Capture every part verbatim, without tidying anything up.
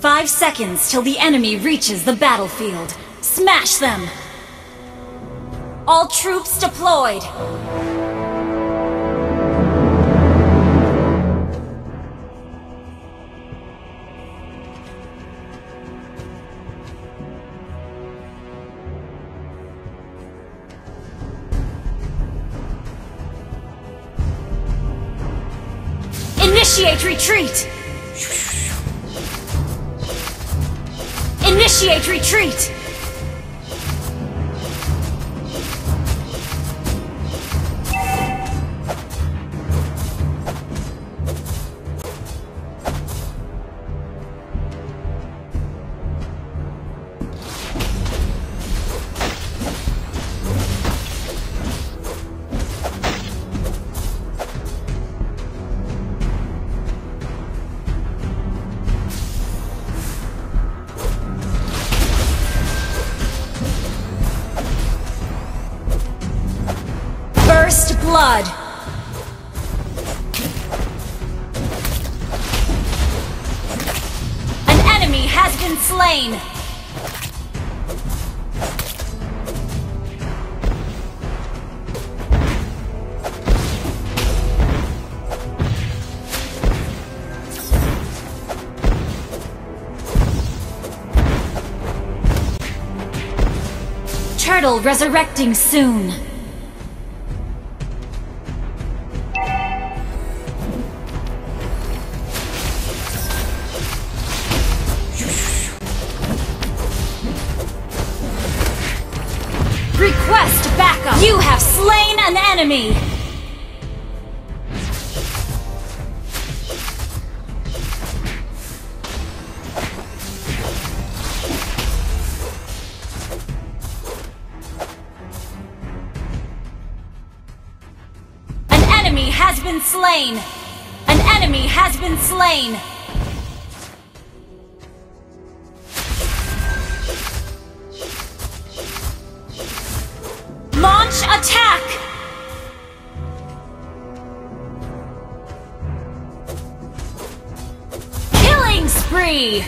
Five seconds till the enemy reaches the battlefield. Smash them! All troops deployed! Initiate retreat! Initiate retreat! Blood. An enemy has been slain. Turtle resurrecting soon. Request backup! You have slain an enemy! An enemy has been slain! An enemy has been slain! Attack! Killing spree!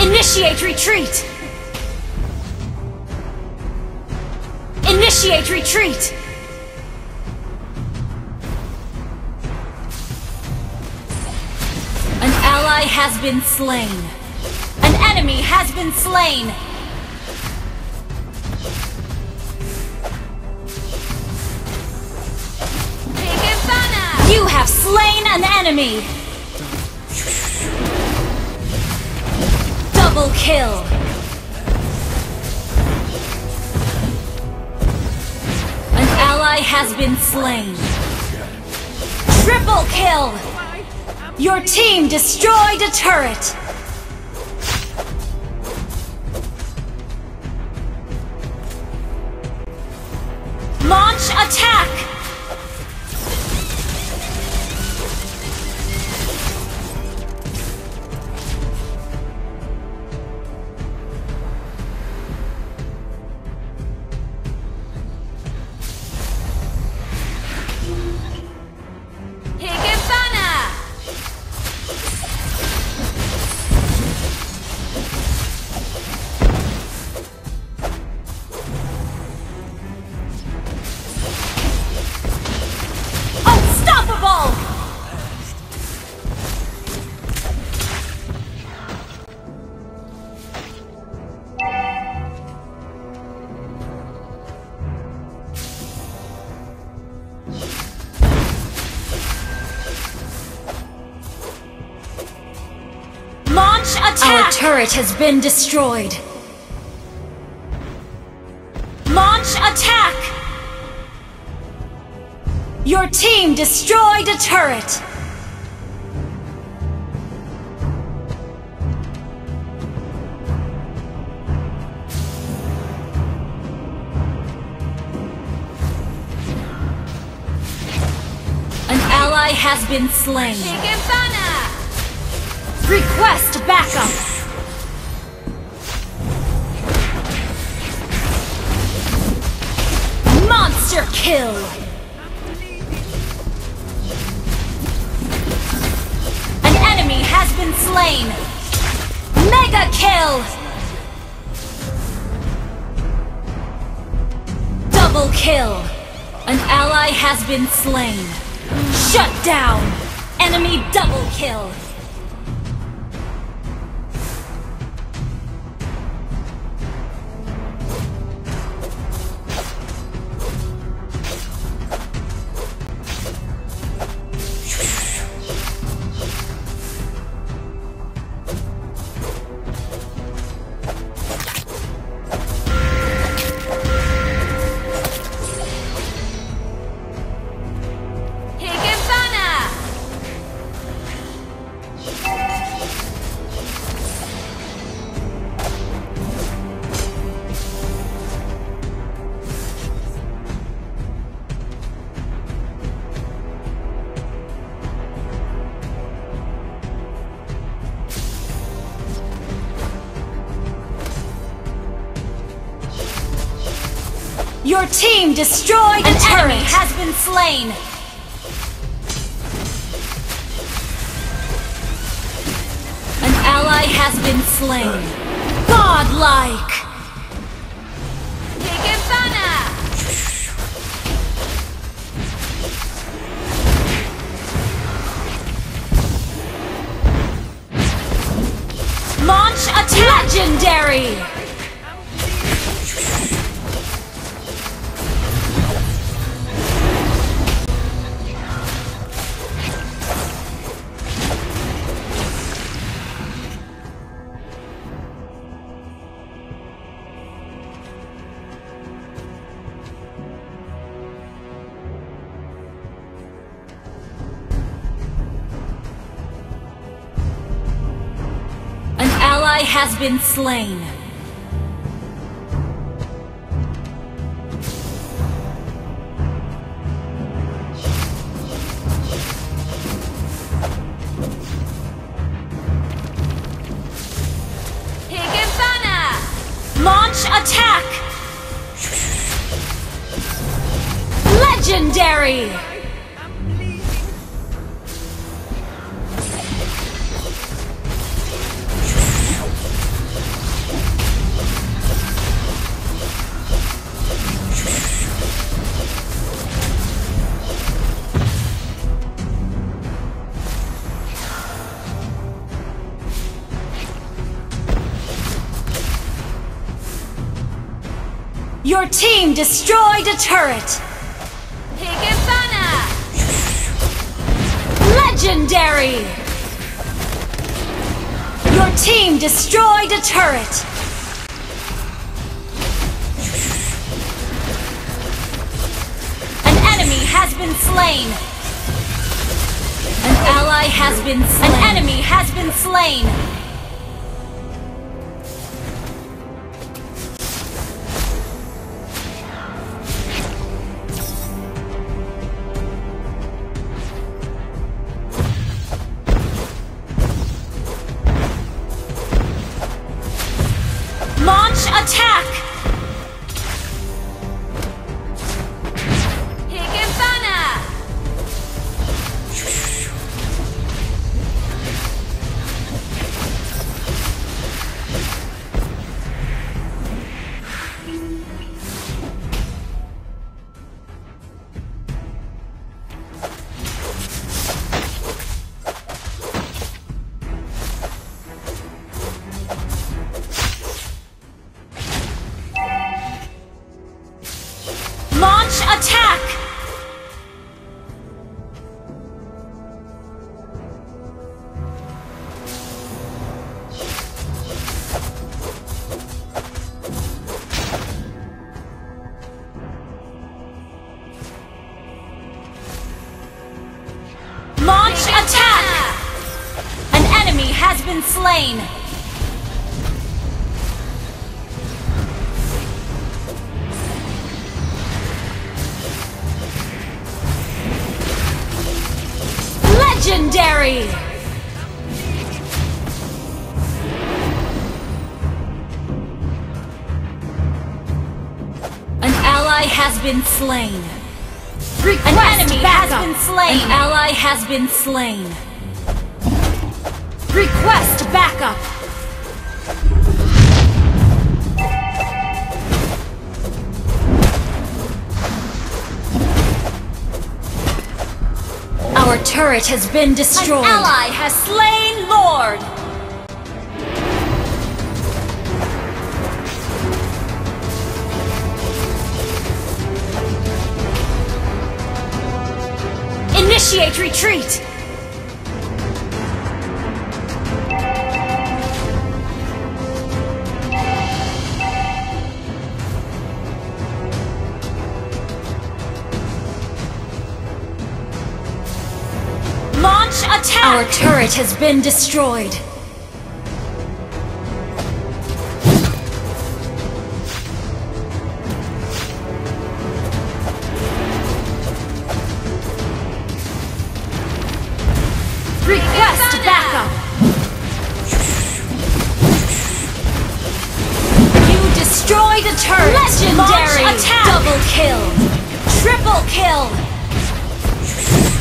Initiate retreat! Initiate retreat! Initiate retreat! Has been slain. An enemy has been slain. You have slain an enemy. Double kill. An ally has been slain. Triple kill. Your team destroyed a turret! Launch attack! Attack! Our turret has been destroyed. Launch attack! Your team destroyed a turret. An ally has been slain. Request backup! Monster kill! An enemy has been slain! Mega kill! Double kill! An ally has been slain! Shut down! Enemy double kill! Your team destroyed a turret! An enemy has been slain! An ally has been slain! Godlike! Launch attack! Legendary! Has been slain. Higibana! Launch attack! Legendary! Your team destroyed a turret! Higibana! Legendary! Your team destroyed a turret! An enemy has been slain! An ally has been slain! An enemy has been slain! Attack! Launch attack! An enemy has been slain! Legendary! An ally has been slain. Request An enemy backup. has been slain. An ally has been slain. Request backup. Our turret has been destroyed. An ally has slain Lord. Initiate retreat. Attack! Our turret has been destroyed. Request backup! You destroyed a turret! Legendary! Launch attack! Double kill! Triple kill!